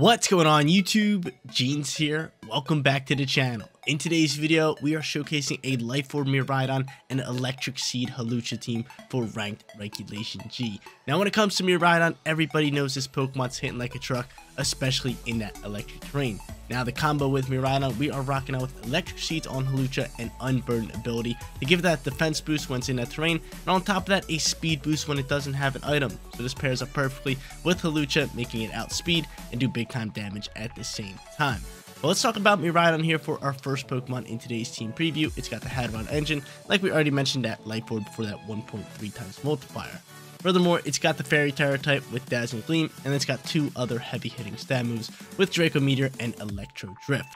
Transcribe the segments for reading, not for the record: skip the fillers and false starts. What's going on YouTube? Jeans here. Welcome back to the channel. In today's video, we are showcasing a Life Orb Miraidon and an Electric Seed Hawlucha team for ranked Regulation G. Now when it comes to Miraidon, everybody knows this Pokemon's hitting like a truck, especially in that electric terrain. Now the combo with Miraidon, we are rocking out with Electric Seeds on Hawlucha and Unburdened ability to give that defense boost when it's in that terrain, and on top of that, a speed boost when it doesn't have an item. So this pairs up perfectly with Hawlucha, making it outspeed and do big time damage at the same time. But let's talk about Miraidon here for our first Pokemon in today's team preview. It's got the Hadron engine, like we already mentioned, that Life Orb for that 1.3 times multiplier. Furthermore, it's got the Fairy Tyra type with Dazzling Gleam, and it's got two other heavy hitting stab moves with Draco Meteor and Electro Drift.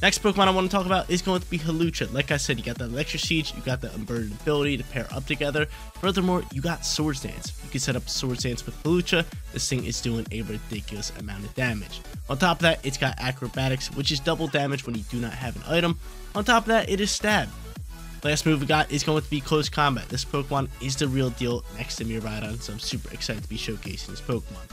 Next Pokemon I want to talk about is going to be Hawlucha. Like I said, you got the Electric Siege, you got the Unburdened ability to pair up together. Furthermore, you got Swords Dance. You can set up Swords Dance with Hawlucha. This thing is doing a ridiculous amount of damage. On top of that, it's got Acrobatics, which is double damage when you do not have an item. On top of that, it is Stab. Last move we got is going to be Close Combat. This Pokemon is the real deal next to Miraidon, so I'm super excited to be showcasing this Pokemon.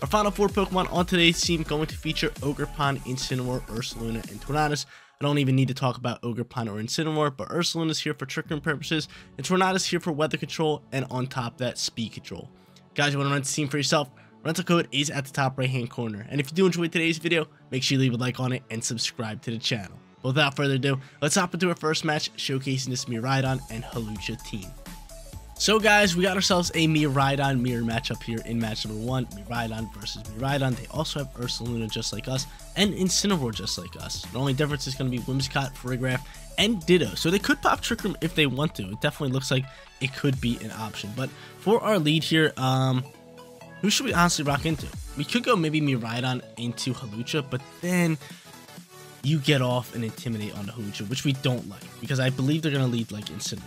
Our final four Pokemon on today's team going to feature Ogerpon, Incineroar, Ursaluna, and Tornadus. I don't even need to talk about Ogerpon or Incineroar, but Ursaluna's here for Trick Room purposes, and Tornadus here for weather control, and on top of that, speed control. Guys, you want to run this team for yourself? Rental code is at the top right hand corner, and if you do enjoy today's video, make sure you leave a like on it and subscribe to the channel. But without further ado, let's hop into our first match showcasing this Miraidon and Hawlucha team. So guys, we got ourselves a Miraidon mirror matchup here in match number 1, Miraidon versus Miraidon. They also have Ursaluna just like us, and Incineroar just like us. The only difference is going to be Whimsicott, Ferrigarath, and Ditto. So they could pop Trick Room if they want to. It definitely looks like it could be an option. But for our lead here, who should we honestly rock into? We could go maybe Miraidon into Hawlucha, but then you get off and Intimidate on the Hawlucha, which we don't like, because I believe they're going to lead like Incineroar.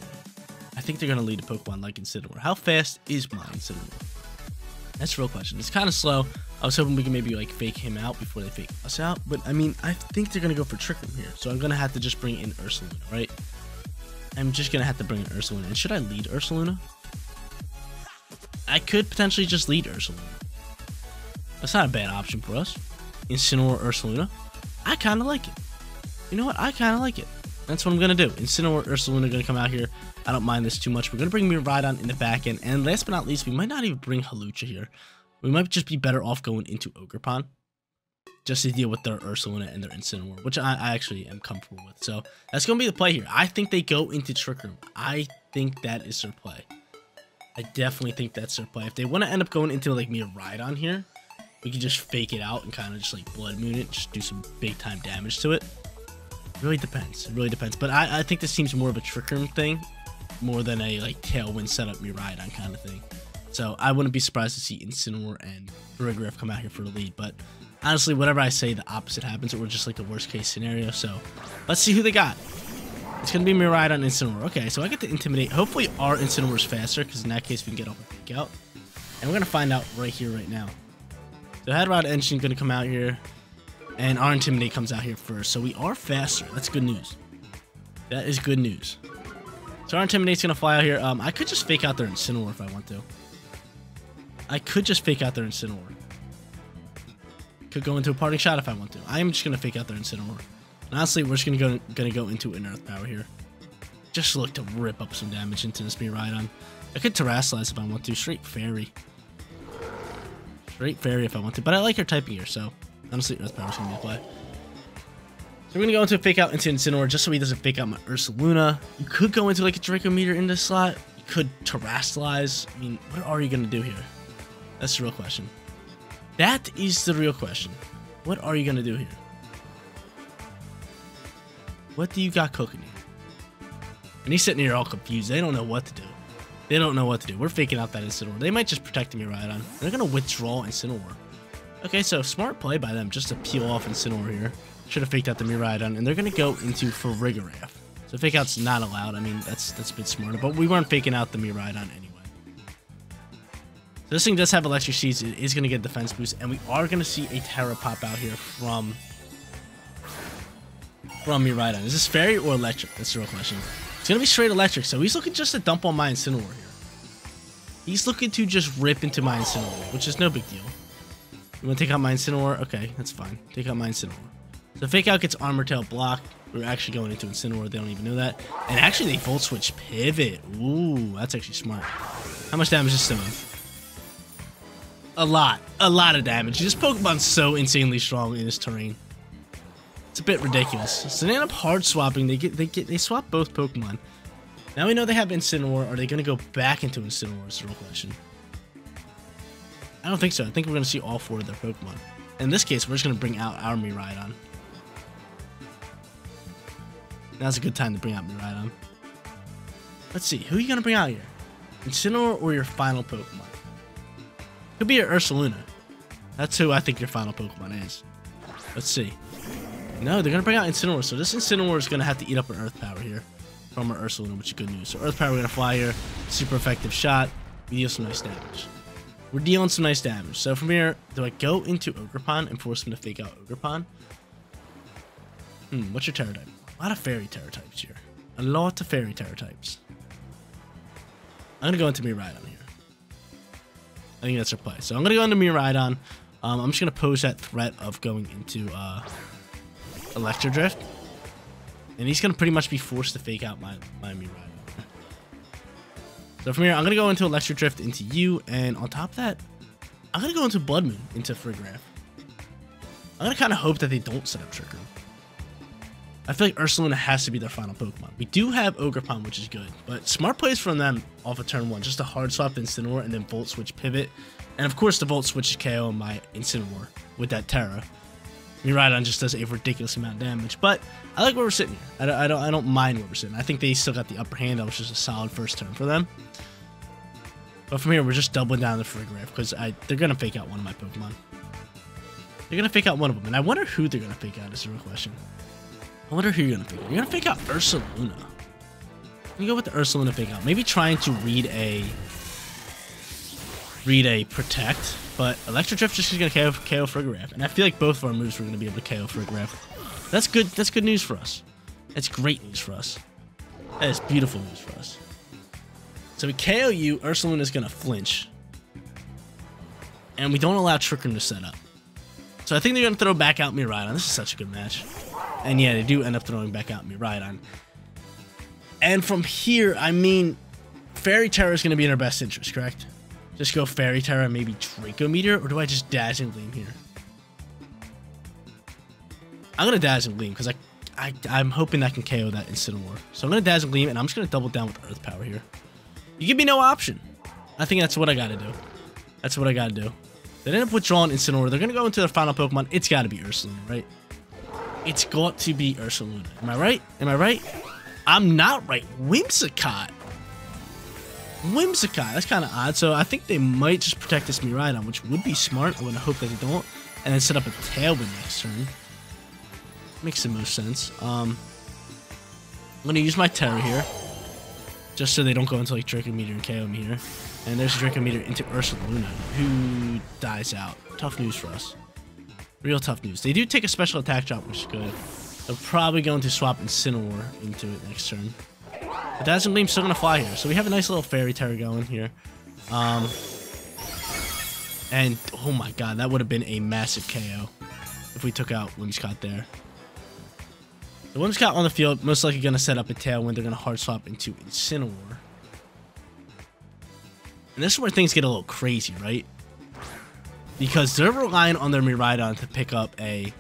I think they're going to lead a Pokemon like Incineroar. How fast is my Incineroar? That's a real question. It's kind of slow. I was hoping we can maybe like fake him out before they fake us out. But I mean, I think they're going to go for Trick Room here. So I'm going to have to just bring in Ursaluna, right? I'm just going to have to bring in Ursaluna. And should I lead Ursaluna? I could potentially just lead Ursaluna. That's not a bad option for us. Incineroar, Ursaluna. I kind of like it. You know what? I kind of like it. That's what I'm going to do. Incineroar, Ursaluna are going to come out here. I don't mind this too much. We're going to bring Miraidon in the back end. And last but not least, we might not even bring Hawlucha here. We might just be better off going into Ogerpon, just to deal with their Ursaluna and their Incineroar, which I actually am comfortable with. So that's going to be the play here. I think they go into Trick Room. I think that is their play. I definitely think that's their play. If they want to end up going into like Miraidon here, we can just fake it out and kind of just like Blood Moon it. Just do some big time damage to it. Really depends. It really depends. But I think this seems more of a Trick Room thing, more than a like Tailwind setup Miraidon kind of thing. So I wouldn't be surprised to see Incineroar and Ferrigarath come out here for the lead. But honestly, whatever I say, the opposite happens, or just like the worst case scenario. So let's see who they got. It's gonna be Miraidon and Incineroar. Okay, so I get to Intimidate. Hopefully our Incineroar's faster, because in that case we can get off a peek out. And we're gonna find out right here, right now. So Hadron Engine gonna come out here. And our Intimidate comes out here first, so we are faster. That's good news. That is good news. So our Intimidate's going to fly out here. I could just fake out their Incineroar if I want to. I could just fake out their Incineroar. Could go into a Parting Shot if I want to. I am just going to fake out their Incineroar. And honestly, we're just going to go into an Earth Power here. Just look to rip up some damage into this Miraidon. I could Terastallize if I want to. Straight Fairy. Straight Fairy if I want to. But I like her typing here, so honestly, Earth Power's going to be a play. So we're going to go into a Fake Out into Incineroar just so he doesn't fake out my Ursaluna. You could go into like a Draco Meteor in this slot. You could Terastallize. I mean, what are you going to do here? That's the real question. That is the real question. What are you going to do here? What do you got cooking here? And he's sitting here all confused. They don't know what to do. They don't know what to do. We're faking out that Incineroar. They might just protect me right on. They're going to withdraw Incineroar. Okay, so smart play by them just to peel off Incineroar here. Should have faked out the Miraidon, and they're going to go into Ferrigarath. So fake out's not allowed. I mean, that's a bit smarter, but we weren't faking out the Miraidon anyway. So this thing does have Electric Seeds. It is going to get defense boost, and we are going to see a Terra pop out here from Miraidon. Is this Fairy or Electric? That's the real question. It's going to be straight Electric, so he's looking just to dump on my Incineroar here. He's looking to just rip into my Incineroar, which is no big deal. You want to take out my Incineroar? Okay, that's fine. Take out my Incineroar. So Fake Out gets Armor Tail blocked. We're actually going into Incineroar. They don't even know that. And actually, they Volt Switch Pivot. Ooh, that's actually smart. How much damage is this doing? A lot of damage. This Pokemon's so insanely strong in this terrain. It's a bit ridiculous. So they end up hard swapping. They swap both Pokemon. Now we know they have Incineroar. Are they going to go back into Incineroar? Is the real question. I don't think so. I think we're going to see all four of their Pokemon. In this case, we're just going to bring out our Miraidon. Now's a good time to bring out Miraidon. Let's see. Who are you going to bring out here? Incineroar or your final Pokemon? Could be your Ursaluna. That's who I think your final Pokemon is. Let's see. No, they're going to bring out Incineroar. So this Incineroar is going to have to eat up an Earth Power here from our Ursaluna, which is good news. So Earth Power, we're going to fly here. Super effective shot. We deal some nice damage. We're dealing some nice damage. So from here, do I go into Ogerpon and force him to Fake Out Ogerpon? Hmm, what's your Terra type? A lot of Fairy Terra types here. A lot of Fairy Terra types. I'm going to go into Miraidon here. I think that's our play. So I'm going to go into Miraidon. I'm just going to pose that threat of going into Electro Drift. And he's going to pretty much be forced to Fake Out my Miraidon. So from here, I'm going to go into Electro Drift into you. And on top of that, I'm going to go into Blood Moon into Ferrigarath. I'm going to kind of hope that they don't set up Trick Room. I feel like Ursaluna has to be their final Pokemon. We do have Ogerpon, which is good, but smart plays from them off of turn 1. Just a hard swap Incineroar and then Volt Switch Pivot. And of course, the Volt Switch is KO my Incineroar with that Terra. Miraidon just does a ridiculous amount of damage, but I like where we're sitting here. I don't mind where we're sitting. I think they still got the upper hand, which is a solid first turn for them. But from here, we're just doubling down the Ferrigarath because they're going to Fake Out one of my Pokemon. They're going to Fake Out one of them, and I wonder who they're going to Fake Out is the real question. I wonder who you're going to Fake Out. You're going to Fake Out Ursaluna. You go with the Ursaluna Fake Out. Maybe trying to read a Protect, but Electro Drift just is going to KO Ferrigarath. And I feel like both of our moves we're going to be able to KO Ferrigarath. That's good. That's good news for us. That's great news for us. That is beautiful news for us. So we KO you. Ursaluna is going to flinch. And we don't allow Trick Room to set up. So I think they're going to throw back out Miraidon. This is such a good match. And yeah, they do end up throwing back out Miraidon. And from here, I mean, Fairy Terra is going to be in our best interest, correct? Just go Fairy Terra, maybe Draco Meteor, or do I just Dazzling Gleam here? I'm going to Dazzling Gleam because I'm hoping that can KO that Incineroar. So I'm going to Dazzling Gleam, and I'm just going to double down with Earth Power here. You give me no option. I think that's what I got to do. That's what I got to do. They end up withdrawing Incineroar. They're going to go into their final Pokemon. It's got to be Ursaluna, right? It's got to be Ursaluna. Am I right? Am I right? I'm not right. Whimsicott. Whimsicott. That's kind of odd. So I think they might just protect this Miraidon, which would be smart. I want to hope that they don't. And then set up a Tailwind next turn. Makes the most sense. I'm going to use my Terra here. Just so they don't go into like Draco Meteor and KO me here. And there's Draco Meteor into Ursaluna, who dies out. Tough news for us. Real tough news. They do take a special attack drop, which is good. They're probably going to swap Incineroar into it next turn. But Dazzling Gleam's still going to fly here. So we have a nice little Fairy Terra going here. And, oh my god, that would have been a massive KO if we took out Whimsicott there. The Whimsicott on the field, most likely going to set up a Tailwind. They're going to hard swap into Incineroar. And this is where things get a little crazy, right? Because they're relying on their Miraidon to pick up a...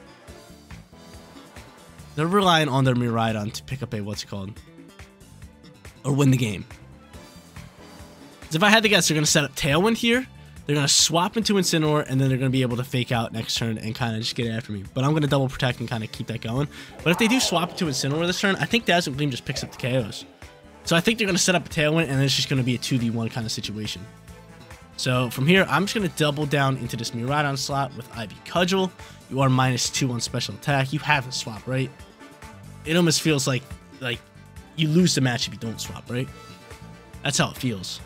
They're relying on their Miraidon to pick up a... What's it called? Or win the game. Because if I had to guess, they're going to set up Tailwind here. They're going to swap into Incineroar. And then they're going to be able to Fake Out next turn and kind of just get it after me. But I'm going to double protect and kind of keep that going. But if they do swap into Incineroar this turn, I think Dazzling Gleam just picks up the KOs. So I think they're going to set up a Tailwind. And then it's just going to be a 2v1 kind of situation. So from here, I'm just going to double down into this Miraidon slot with Ivy Cudgel. You are -2 on special attack. You haven't swapped, right? It almost feels like you lose the match if you don't swap, right? That's how it feels.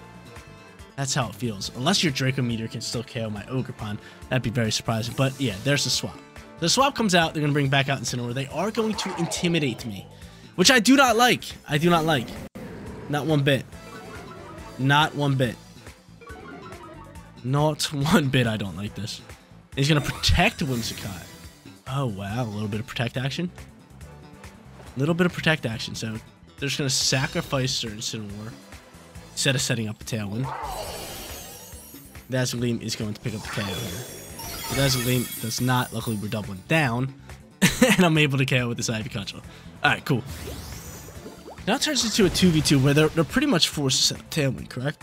That's how it feels. Unless your Draco Meteor can still KO my Ogerpon. That'd be very surprising. But yeah, there's the swap. The swap comes out. They're going to bring back out Incineroar. They are going to intimidate me, which I do not like. I do not like. Not one bit. Not one bit. Not one bit I don't like this. And he's going to protect Whimsicott. Oh, wow. A little bit of protect action. A little bit of protect action. So they're just going to sacrifice their Incineroar instead of setting up the Tailwind. Dazzling Gleam is going to pick up the KO here. Dazzling Gleam does not. Luckily, we're doubling down. And I'm able to KO with this Ivy Control. Alright, cool. Now it turns into a 2v2 where they're pretty much forced to set up Tailwind, correct?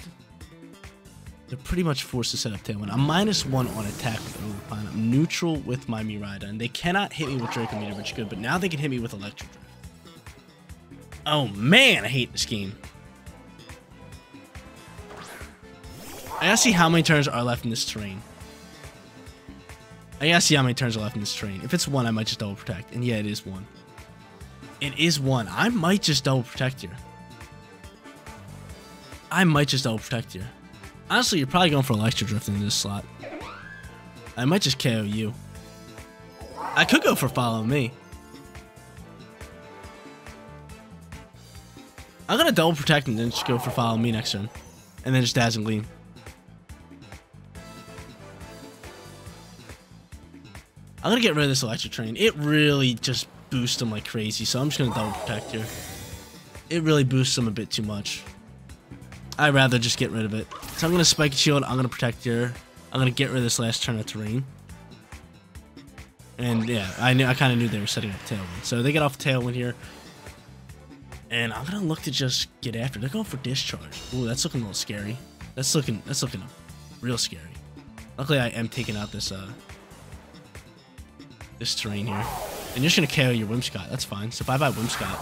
They're pretty much forced to set up Tailwind. I'm -1 on attack with Ogerpon. I'm neutral with my Miraidon. They cannot hit me with Draco Meteor, which is good, but now they can hit me with Electro Drift. Oh man, I hate this game. I gotta see how many turns are left in this terrain. If it's one, I might just double protect. And yeah, it is one. I might just double protect here. Honestly, you're probably going for Electro Drift in this slot. I might just KO you. I could go for Follow Me. I'm gonna double protect and then just go for Follow Me next turn. And then just Dazzling Gleam. I'm gonna get rid of this Electro Train. It really just boosts him like crazy, so I'm just gonna double protect here. It really boosts him a bit too much. I'd rather just get rid of it. So I'm gonna Spike Shield, I'm gonna protect here. I'm gonna get rid of this last turn of terrain. And yeah, I kinda knew they were setting up Tailwind. So they get off Tailwind here. And I'm gonna look to just get after it. They're going for Discharge. Ooh, that's looking a little scary. That's looking real scary. Luckily I am taking out this this terrain here. And you're just gonna KO your Whimsicott. That's fine. So bye-bye Whimsicott.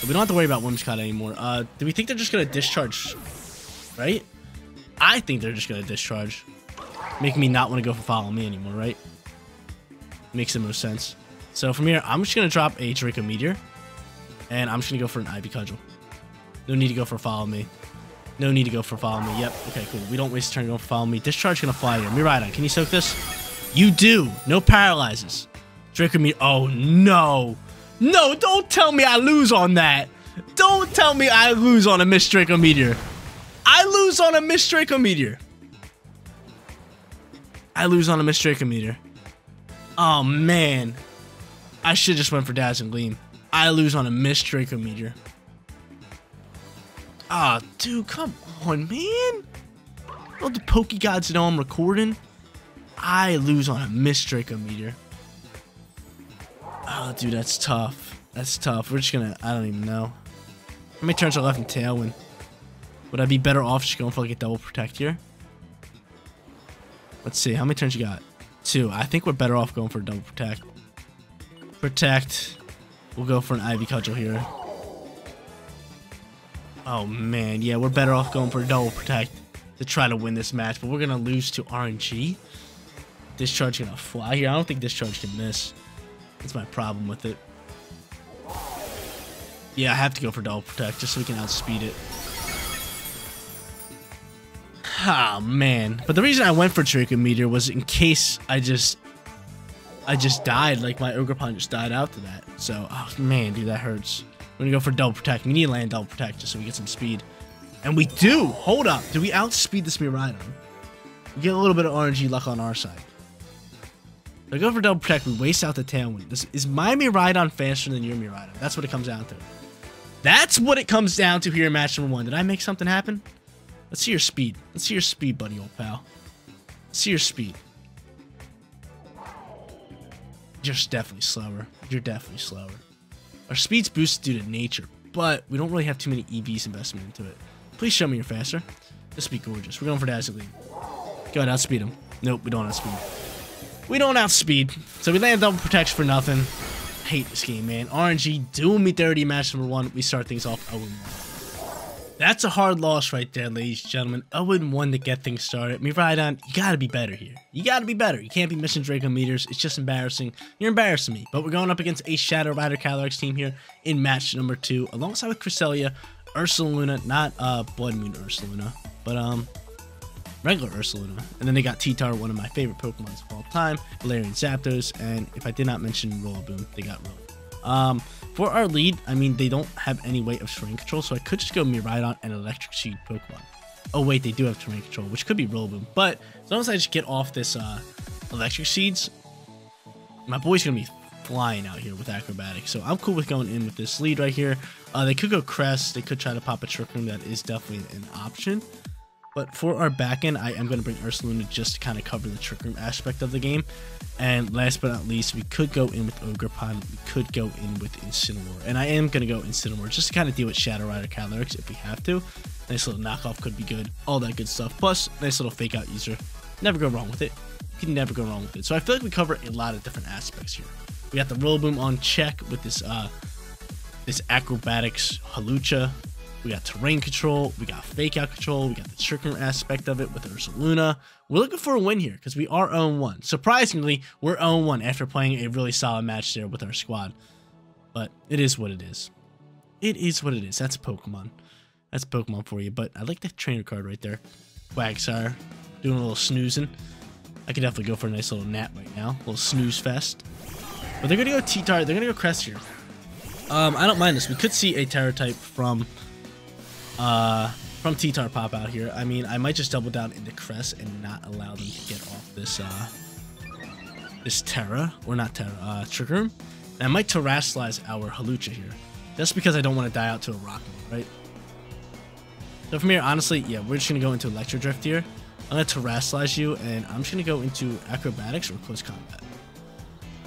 But we don't have to worry about Whimsicott anymore. Do we think they're just gonna Discharge? Right? I think they're just gonna Discharge. Make me not want to go for Follow Me anymore, right? Makes the most sense. So from here, I'm just gonna drop a Draco Meteor. And I'm just gonna go for an Ivy Cudgel. No need to go for Follow Me. Yep. Okay, cool. We don't waste a turn going for Follow Me. Discharge gonna fly here. Miraidon, can you soak this? You do! No paralyzes. Draco Meteor. Oh, no. No, don't tell me I lose on that. Don't tell me I lose on a Miss Draco Meteor. Oh, man. I should just went for Dazzling Gleam. I lose on a Miss Draco Meteor. Ah, oh, dude, come on, man. Don't the Poke Gods know I'm recording? I lose on a Miss Draco Meteor. Oh, dude, that's tough. We're just gonna... I don't even know. How many turns are left in Tailwind? Would I be better off just going for, like, a double protect here? Let's see. How many turns you got? 2. I think we're better off going for a double protect. We'll go for an Ivy Cudgel here. Oh, man. Yeah, we're better off going for a double protect to try to win this match. But we're gonna lose to RNG. Discharge gonna fly here. I don't think Discharge can miss. That's my problem with it. Yeah, I have to go for double protect just so we can outspeed it. Ah, man. But the reason I went for Draco Meteor was in case I just died. Like, my Ogerpon just died after that. So, oh, man, dude, that hurts. We're gonna go for double protect. We need to land double protect just so we get some speed. And we do! Hold up! Do we outspeed this Miraidon? We get a little bit of RNG luck on our side. So I go for double protect, we waste out the Tailwind. This is my Miraidon faster than your Miraidon? That's what it comes down to. That's what it comes down to here in match number 1. Did I make something happen? Let's see your speed. Let's see your speed, buddy, old pal. Let's see your speed. You're definitely slower. Our speed's boosted due to nature, but we don't really have too many EVs investment into it. Please show me you're faster. This would be gorgeous. We're going for Dazzling Gleam. Go ahead, outspeed him. Nope, we don't outspeed him. So we land double protection for nothing. I hate this game, man. RNG, duel me 30, match number 1. We start things off 0-1. That's a hard loss right there, ladies and gentlemen. 0-1 to get things started. Miraidon, you gotta be better here. You can't be missing Draco Meteors. It's just embarrassing. You're embarrassing me. But we're going up against a Shadow Rider Calyrex team here in match number 2, alongside with Cresselia, Ursaluna, not Blood Moon Ursaluna, but regular Ursaluna. And then they got Titar, one of my favorite Pokemons of all time, Galarian Zapdos, and if I did not mention Rillaboom, they got Rillaboom. For our lead, I mean, they don't have any way of terrain control, so I could just go Miraidon and Electric Seed Pokemon. Oh wait, they do have terrain control, which could be Rillaboom. But as long as I just get off this electric seeds, my boy's gonna be flying out here with acrobatics. So I'm cool with going in with this lead right here. They could go crest, they could try to pop a trick room. That is definitely an option. But for our back end, I am going to bring Ursaluna just to kind of cover the trick room aspect of the game. And last but not least, we could go in with Ogerpon. We could go in with Incineroar. And I am going to go Incineroar just to kind of deal with Shadow Rider Calyrex if we have to. Nice little knockoff could be good. All that good stuff. Plus, nice little fake out user. Never go wrong with it. You can never go wrong with it. So I feel like we cover a lot of different aspects here. We got the Rillaboom on check with this, this Acrobatics Hawlucha. We got terrain control, we got fake out control, we got the trick room aspect of it with Ursaluna. We're looking for a win here because we are 0-1. Surprisingly, we're 0-1 after playing a really solid match there with our squad. But it is what it is. It is what it is. That's Pokemon. That's Pokemon for you. But I like that trainer card right there. Quagsire, doing a little snoozing. I could definitely go for a nice little nap right now. A little snooze fest. But they're going to go Titar. They're going to go Crest here. I don't mind this. We could see a Terra type from Titar pop out here. I mean, I might just double down into Crest and not allow them to get off this, this Terra, or not Terra, Trick Room. And I might Terastallize our Hawlucha here. That's because I don't want to die out to a Rock Moon, right? So from here, honestly, yeah, we're just going to go into Electro Drift here. I'm going to Terastallize you, and I'm just going to go into Acrobatics or Close Combat.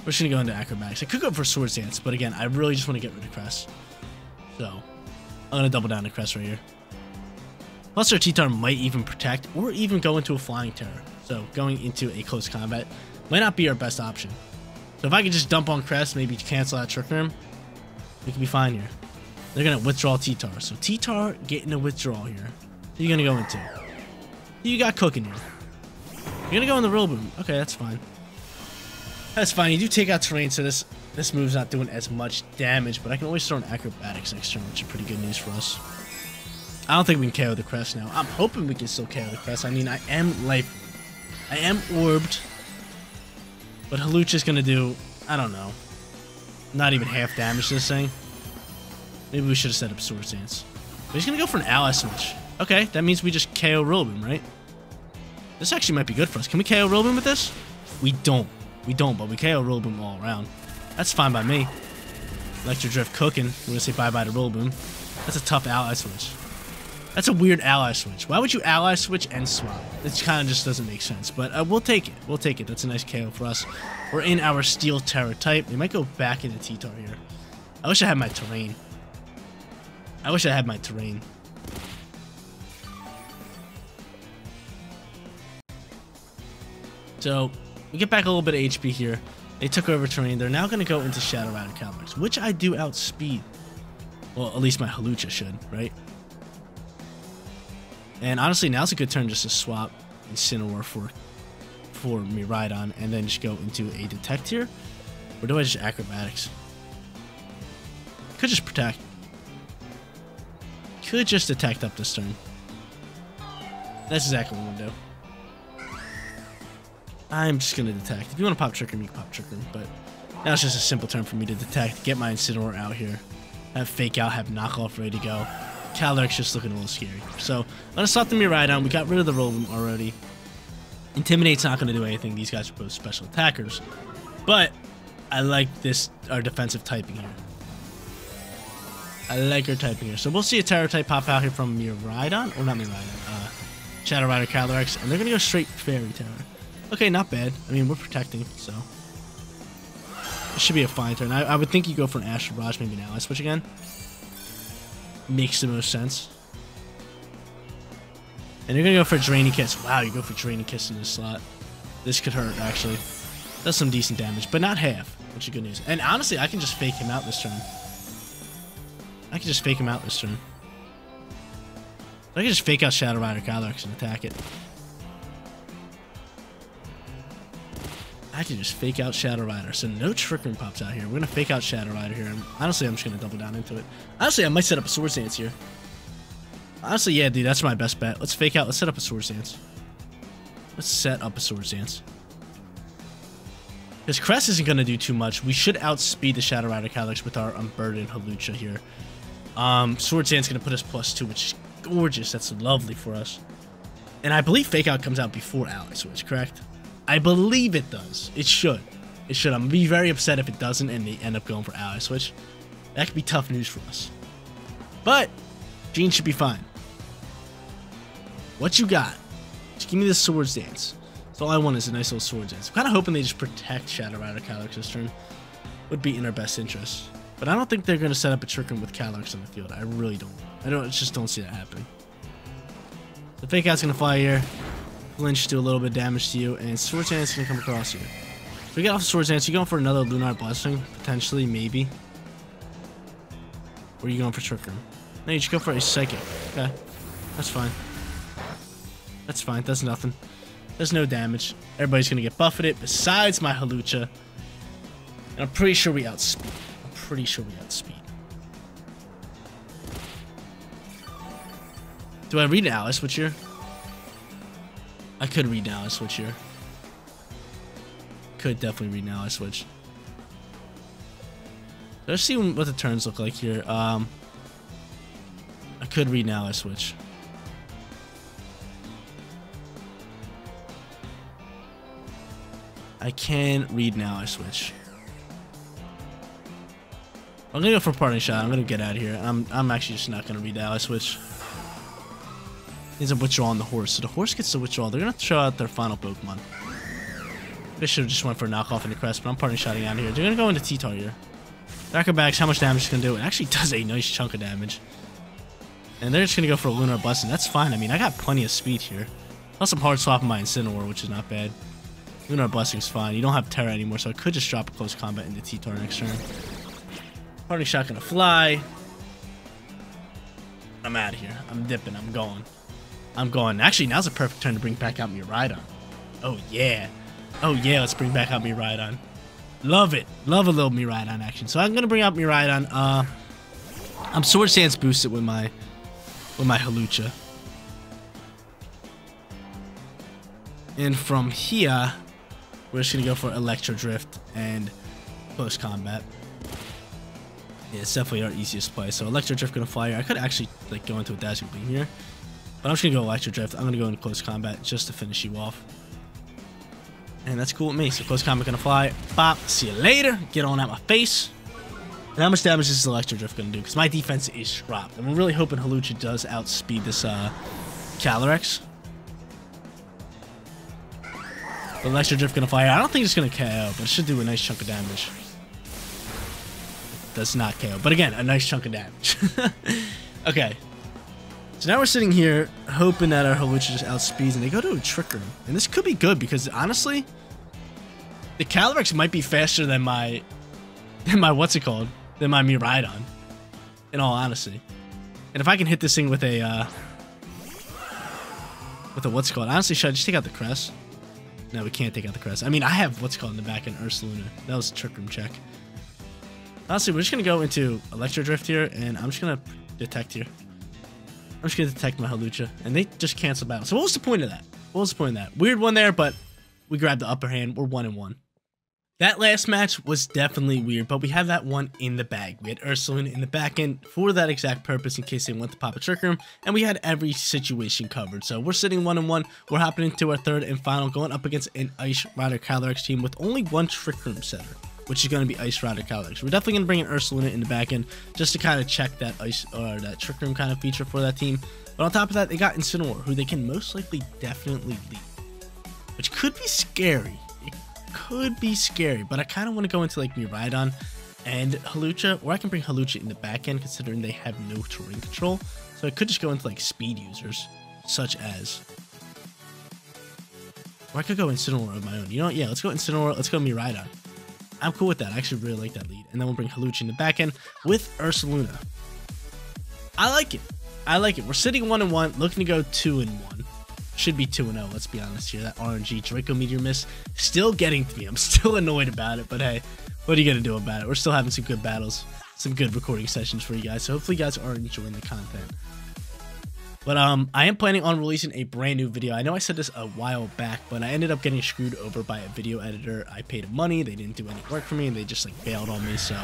We're just going to go into Acrobatics. I could go for Swords Dance, but again, I really just want to get rid of Crest. So I'm going to double down to Crest right here. Plus, our Titar might even protect or even go into a Flying Terror. So, going into a Close Combat might not be our best option. So, if I could just dump on Crest, maybe cancel out Trick Room, we could be fine here. They're going to withdraw Titar. So, Titar getting a withdrawal here. Who are you going to go into? Who you got cooking here? You're going to go in the Rillaboom. Okay, that's fine. That's fine. You do take out terrain, so this move's not doing as much damage, but I can always throw an Acrobatics next turn, which is pretty good news for us. I don't think we can KO the Crest now. I'm hoping we can still KO the Crest. I mean, I am life. I am orbed. But Hawlucha's going to do, I don't know, not even half damage to this thing. Maybe we should have set up Swords Dance. But he's going to go for an Ally Switch. Okay, that means we just KO Rillaboom, right? This actually might be good for us. Can we KO Rillaboom with this? We don't. We don't, but we KO Rillaboom all around. That's fine by me. Electro Drift cooking. We're going to say bye-bye to Rillaboom. That's a tough Ally Switch. That's a weird Ally Switch. Why would you Ally Switch and swap? It kind of just doesn't make sense. But we'll take it. We'll take it. That's a nice KO for us. We're in our Steel Terror type. They might go back into Titar here. I wish I had my terrain. I wish I had my terrain. So, we get back a little bit of HP here. They took over terrain. They're now going to go into Shadow Rider Calyrex, which I do outspeed. Well, at least my Hawlucha should, right? And honestly, now's a good turn just to swap Incineroar for Miraidon, and then just go into a Detect here. Or do I just Acrobatics? Could just Protect. Could just Detect up this turn. That's exactly what I'm going to do. I'm just going to Detect. If you want to pop Trick Room, you can pop Trick Room, but now it's just a simple turn for me to Detect, get my Incineroar out here, have Fake Out, have Knockoff ready to go. Calyrex just looking a little scary. So, I'm going to stop the Miraidon. We got rid of the Rillaboom already. Intimidate's not going to do anything. These guys are both special attackers, but I like this, our defensive typing here. I like our typing here. So, we'll see a Terror type pop out here from Miraidon, or not Miraidon, Shadow Rider Calyrex, and they're going to go straight Fairy Terror. Okay, not bad. I mean, we're protecting, so it should be a fine turn. I would think you go for an Astral Barrage, maybe an Ally Switch again. Makes the most sense. And you're going to go for Draining Kiss. Wow, you go for Draining Kiss in this slot. This could hurt, actually. Does some decent damage, but not half, which is good news. And honestly, I can just fake him out this turn. I can just fake him out this turn. I can just fake out Shadow Rider Calyrex and attack it. I can just fake out Shadow Rider. So no Trick Room pops out here. We're going to fake out Shadow Rider here. And honestly, I'm just going to double down into it. Honestly, I might set up a Swords Dance here. Honestly, yeah, dude, that's my best bet. Let's fake out. Let's set up a Swords Dance. Let's set up a Swords Dance. Because Crest isn't going to do too much. We should outspeed the Shadow Rider Calyrex with our Unburdened Hawlucha here. Swords Dance is going to put us +2, which is gorgeous. That's lovely for us. And I believe Fake Out comes out before Ally Switch, correct? I believe it does. It should. It should. I'm going to be very upset if it doesn't and they end up going for Ally Switch. That could be tough news for us. But Gene should be fine. What you got? Just give me the Swords Dance. That's all I want is a nice little Swords Dance. I'm kind of hoping they just protect Shadow Rider Calyrex this turn. Would be in our best interest. But I don't think they're going to set up a Trick Room with Calyrex on the field. I really don't. I just don't see that happening. The Fake Out's going to fly here. Lynch do a little bit of damage to you, and Swords Dance is going to come across here. If we get off Swords Dance, you going for another Lunar Blessing, potentially, maybe. Or are you going for Trick Room? No, you just go for a Psychic. Okay, that's fine. That's fine. That's nothing. There's no damage. Everybody's going to get buffeted, besides my Hawlucha. And I'm pretty sure we outspeed. I'm pretty sure we outspeed. Do I read Ally Switch here? I could read an Ally Switch here. Could definitely read an Ally Switch. Let's see what the turns look like here. I could read an Ally Switch. I can read an Ally Switch. I'm gonna go for Parting Shot. I'm gonna get out of here. I'm actually just not gonna read the Ally Switch. He's a withdrawal on the horse, so the horse gets the withdrawal. They're gonna throw out their final Pokemon. They should have just went for a knockoff in the crest, but I'm Parting Shotting out of here. They're gonna go into Titar here. Acrobatics, how much damage is gonna do? It actually does a nice chunk of damage. And they're just gonna go for a Lunar Blessing. That's fine. I mean, I got plenty of speed here. Plus, I'm hard swapping my Incineroar, which is not bad. Lunar Blessing's fine. You don't have Terra anymore, so I could just drop a Close Combat into Titar next turn. Parting Shot gonna fly. I'm out of here. I'm dipping. I'm going. I'm going. Actually, now's a perfect turn to bring back out Miraidon. Oh, yeah. Oh, yeah, let's bring back out Miraidon. Love it. Love a little Miraidon action. So I'm going to bring out Miraidon. I'm Swords Dance boosted with my Hawlucha. And from here, we're just going to go for Electro Drift and Close Combat. Yeah, it's definitely our easiest play. So Electro Drift going to fly here. I could actually like go into a Dazzling Gleam here. But I'm just going to go Electro Drift. I'm going to go into Close Combat just to finish you off. And that's cool with me. So Close Combat going to fly. Bop. See you later. Get on out my face. And how much damage is this Electro Drift going to do? Because my defense is dropped. I'm really hoping Hawlucha does outspeed this Calyrex. The Electro Drift going to fly. I don't think it's going to KO, but it should do a nice chunk of damage. It does not KO. But again, a nice chunk of damage. Okay. So now we're sitting here hoping that our Hawlucha just outspeeds, and they go to a Trick Room. And this could be good because honestly, the Calyrex might be faster than my Miraidon. In all honesty, and if I can hit this thing with a honestly, should I just take out the crest? No, we can't take out the crest. I mean, I have in the back end, Ursaluna. That was a Trick Room check. Honestly, we're just gonna go into Electro Drift here, and I'm just gonna detect here. I'm just going to detect my Hawlucha, and they just cancel battle. So what was the point of that? What was the point of that? Weird one there, but we grabbed the upper hand. We're 1-1. That last match was definitely weird, but we have that one in the bag. We had Ursaluna in the back end for that exact purpose in case they want to pop a Trick Room, and we had every situation covered. So we're sitting 1-1. We're hopping into our third and final, going up against an Ice Rider Calyrex team with only one Trick Room setter, which is going to be Ice Rider Calyrex. We're definitely going to bring an Ursaluna in the back end just to kind of check that that Trick Room kind of feature for that team. But on top of that, they got Incineroar, who they can most likely definitely lead, which could be scary. It could be scary, but I kind of want to go into like Miraidon and Hawlucha, or I can bring Hawlucha in the back end considering they have no terrain control. So I could just go into like speed users such as... Or I could go Incineroar of my own. You know what? Yeah, let's go Incineroar. Let's go Miraidon. I'm cool with that. I actually really like that lead. And then we'll bring Hawlucha in the back end with Ursaluna. I like it. I like it. We're sitting 1-1, looking to go 2-1. Should be 2-0, let's be honest here. That RNG Draco Meteor miss still getting to me. I'm still annoyed about it, but hey, what are you going to do about it? We're still having some good battles, some good recording sessions for you guys. So hopefully you guys are enjoying the content. But I am planning on releasing a brand new video. I know I said this a while back, but I ended up getting screwed over by a video editor. I paid money, they didn't do any work for me, and they just like bailed on me. So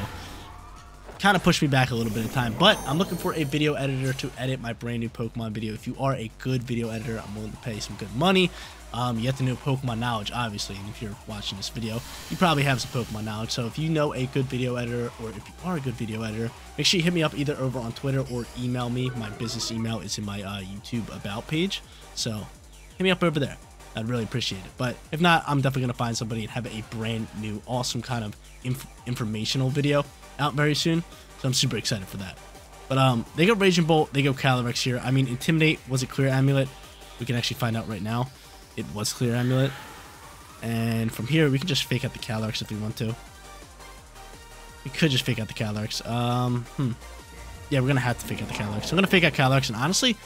kind of pushed me back a little bit of time, but I'm looking for a video editor to edit my brand new Pokemon video. If you are a good video editor, I'm willing to pay some good money. You have to know Pokemon knowledge, obviously, and if you're watching this video, you probably have some Pokemon knowledge. So if you know a good video editor, or if you are a good video editor, make sure you hit me up either over on Twitter or email me. My business email is in my YouTube About page, so hit me up over there. I'd really appreciate it. But if not, I'm definitely going to find somebody and have a brand new, awesome kind of informational video out very soon. So I'm super excited for that. But they go Raging Bolt, they go Calyrex here. I mean, Intimidate, was it Clear Amulet? We can actually find out right now. It was Clear Amulet. And from here, we can just fake out the Calyrex if we want to. We could just fake out the Calyrex. Yeah, we're going to have to fake out the Calyrex. So I'm going to fake out Calyrex, and honestly,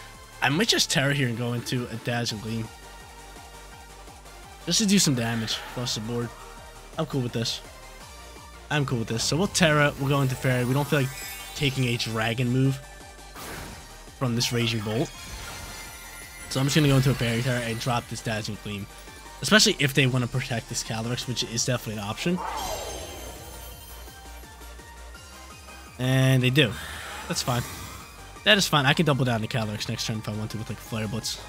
I might just Terra here and go into a Dazzling Gleam. Just to do some damage across the board. I'm cool with this. I'm cool with this. So we'll Terra. We'll go into Fairy. We don't feel like taking a Dragon move from this Raging Bolt. So I'm just going to go into a Fairy Terra and drop this Dazzling Gleam. Especially if they want to protect this Calyrex, which is definitely an option. And they do. That's fine. That is fine. I can double down to Calyrex next turn if I want to with like Flare Blitz.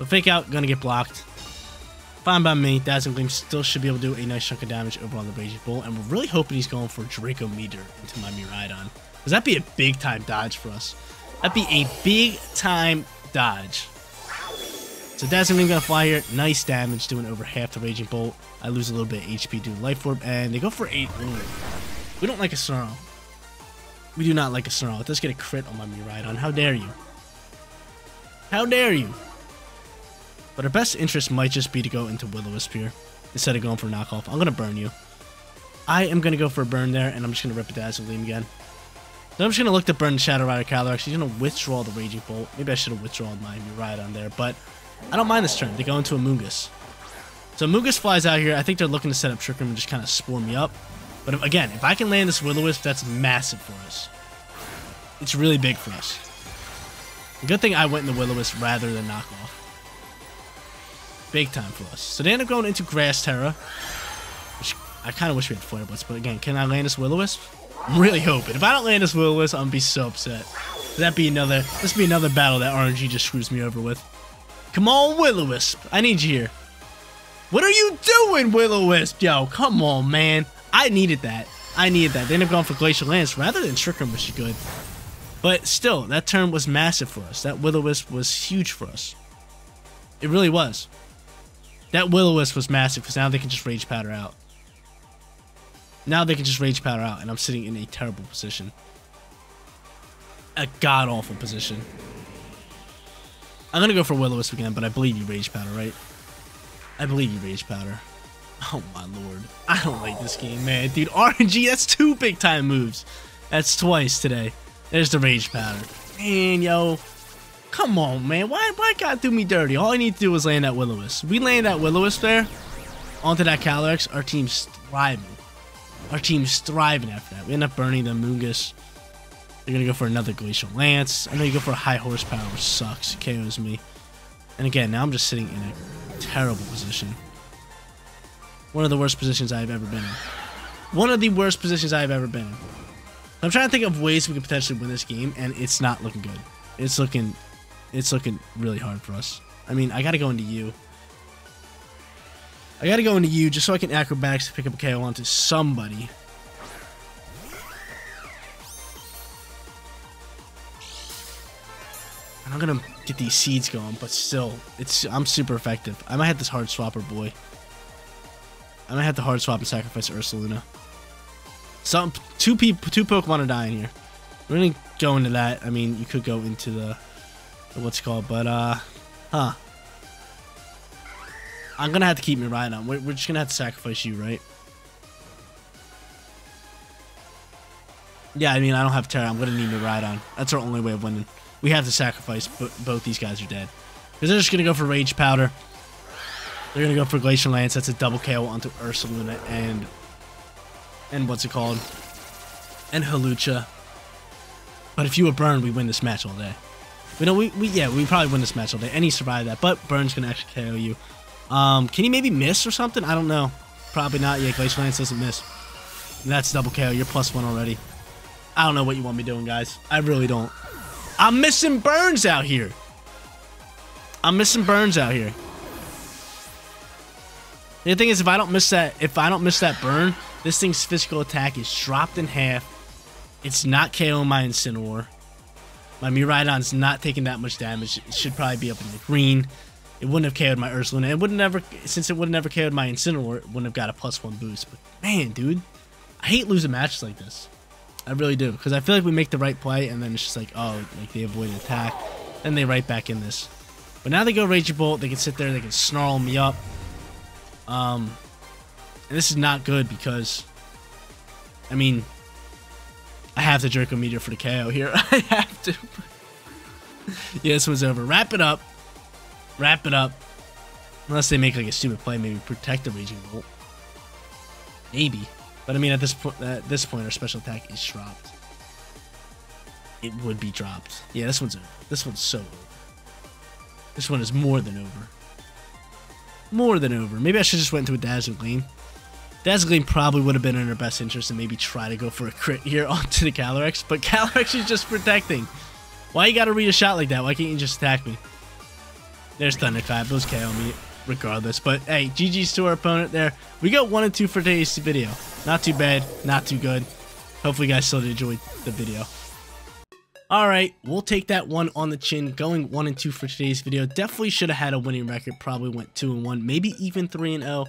But Fake Out, going to get blocked. Fine by me. Dazzling Gleam still should be able to do a nice chunk of damage over on the Raging Bolt, and we're really hoping he's going for Draco Meteor into my Miraidon, because that'd be a big-time dodge for us. That'd be a big-time dodge. So Dazzling Gleam gonna fly here. Nice damage, doing over half the Raging Bolt. I lose a little bit of HP due to Life Orb, and they go for 8 wound. We don't like a Snarl. We do not like a Snarl. It does get a crit on my Miraidon. How dare you? How dare you? But our best interest might just be to go into Will-O-Wisp here instead of going for knockoff. I'm going to burn you. I am going to go for a burn there, and I'm just going to rip a Dazzling Gleam again. Then I'm just going to look to burn the Shadow Rider Calyrex. He's going to withdraw the Raging Bolt. Maybe I should have withdrawn my Miraidon there, but I don't mind this turn. They go into a Amoonguss. So Amoonguss flies out here. I think they're looking to set up Trick Room and just kind of spore me up. But again, if I can land this Will-O-Wisp, that's massive for us. It's really big for us. Good thing I went into Will-O-Wisp rather than knockoff. Big time for us. So they end up going into Grass Terra, which I kind of wish we had Flare Blitz, but again, can I land this Will-O-Wisp? I'm really hoping. If I don't land this Will-O-Wisp, I'm going to be so upset. That'd be another, this would be another battle that RNG just screws me over with. Come on, Will-O-Wisp. I need you here. What are you doing, Will-O-Wisp? Yo, come on, man. I needed that. I needed that. They end up going for Glacial Lance rather than Trick Room, which is good. But still, that turn was massive for us. That Will-O-Wisp was huge for us. It really was. That Will-O-Wisp was massive because now they can just Rage Powder out. Now they can just Rage Powder out, and I'm sitting in a terrible position. A god-awful position. I'm going to go for Will-O-Wisp again, but I believe you Rage Powder, right? I believe you Rage Powder. Oh my lord. I don't like this game, man. Dude, RNG, that's 2 big-time moves. That's twice today. There's the Rage Powder. Man, yo. Come on, man. Why God do me dirty? All I need to do is land that Will-O-Wisp. We land that Will-O-Wisp there onto that Calyrex. Our team's thriving. Our team's thriving after that. We end up burning the Amoonguss. They're going to go for another Glacial Lance. I know you go for a high horsepower, which sucks. It KOs me. And again, now I'm just sitting in a terrible position. One of the worst positions I've ever been in. One of the worst positions I've ever been in. I'm trying to think of ways we could potentially win this game, and it's not looking good. It's looking really hard for us. I mean, I gotta go into you. I gotta go into you just so I can acrobatics to pick up a KO onto somebody. And I'm gonna get these seeds going, but still, I'm super effective. I might have this hard swapper boy. I might have to hard swap and sacrifice Ursaluna. Two Pokemon are dying here. We're gonna go into that. I mean, you could go into the what's it called, but I'm gonna have to keep Miraidon. We're just gonna have to sacrifice you, right? Yeah, I mean, I don't have Terra. I'm gonna need Miraidon. That's our only way of winning. We have to sacrifice, but both these guys are dead. Because they're just gonna go for Rage Powder. They're gonna go for Glacial Lance. That's a double KO onto Ursaluna and what's it called? And Hawlucha. But if you were burned, we win this match all day. We probably win this match all day, and he survived that, but Burn's gonna actually KO you. Can he maybe miss or something? I don't know. Probably not. Yeah, Glacial Lance doesn't miss. That's double KO. You're +1 already. I don't know what you want me doing, guys. I really don't. I'm missing burns out here. I'm missing burns out here. The thing is, if I don't miss that burn, this thing's physical attack is dropped in half. It's not KOing my Incineroar. My Miraidon's not taking that much damage. It should probably be up in the green. It wouldn't have KO'd my Ursaluna. It would never, since it would have never KO'd my Incineroar, it wouldn't have got a +1 boost. But man, dude, I hate losing matches like this. I really do, because I feel like we make the right play, and then it's just like, oh, like they avoid an attack, then they right back in this. But now they go Raging Bolt. They can sit there. They can snarl me up. And this is not good because, I mean, I have to Draco Meteor for the KO here. I have to. Yeah, this one's over. Wrap it up. Wrap it up. Unless they make like a stupid play, maybe protect the Raging Bolt. Maybe. But I mean, at this point, our special attack is dropped. It would be dropped. Yeah, this one's over. This one's so over. This one is more than over. More than over. Maybe I should just went into a Dazzling Gleam. Dazzling Gleam probably would have been in our best interest and maybe try to go for a crit here onto the Calyrex. But Calyrex is just protecting. Why you gotta read a shot like that? Why can't you just attack me? There's Thunderclap. Those KO me regardless. But hey, GG's to our opponent there. We got 1 and 2 for today's video. Not too bad. Not too good. Hopefully you guys still enjoyed the video. Alright, we'll take that one on the chin, going 1 and 2 for today's video. Definitely should have had a winning record, probably went 2 and 1, maybe even 3 and 0.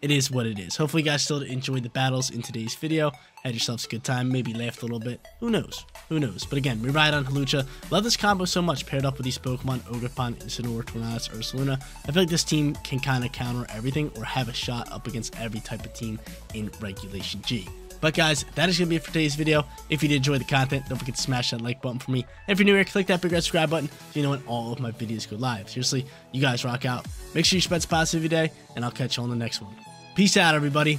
It is what it is. Hopefully you guys still enjoyed the battles in today's video, had yourselves a good time, maybe laughed a little bit, who knows, who knows. But again, Miraidon, Hawlucha, love this combo so much, paired up with these Pokemon, Ogerpon, Incineroar, Tornadus, Ursaluna. I feel like this team can kind of counter everything or have a shot up against every type of team in Regulation G. But guys, that is going to be it for today's video. If you did enjoy the content, don't forget to smash that like button for me. And if you're new here, click that big red subscribe button so you know when all of my videos go live. Seriously, you guys rock out. Make sure you spread positivity today, and I'll catch you on the next one. Peace out, everybody.